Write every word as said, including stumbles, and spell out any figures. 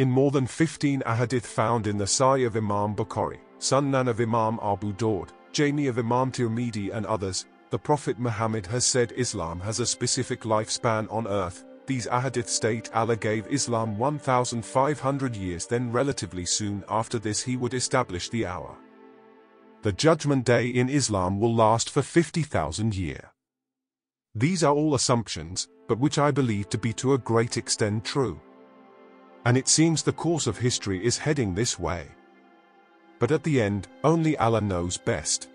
in more than fifteen ahadith found in the Sahih of Imam Bukhari, Sunan of Imam Abu Daud, Jami of Imam Tirmidhi and others, the Prophet Muhammad has said Islam has a specific lifespan on earth. These ahadith state Allah gave Islam one thousand five hundred years, then relatively soon after this he would establish the hour. The Judgment Day in Islam will last for fifty thousand years. These are all assumptions, but which I believe to be to a great extent true. And it seems the course of history is heading this way. But at the end, only Allah knows best.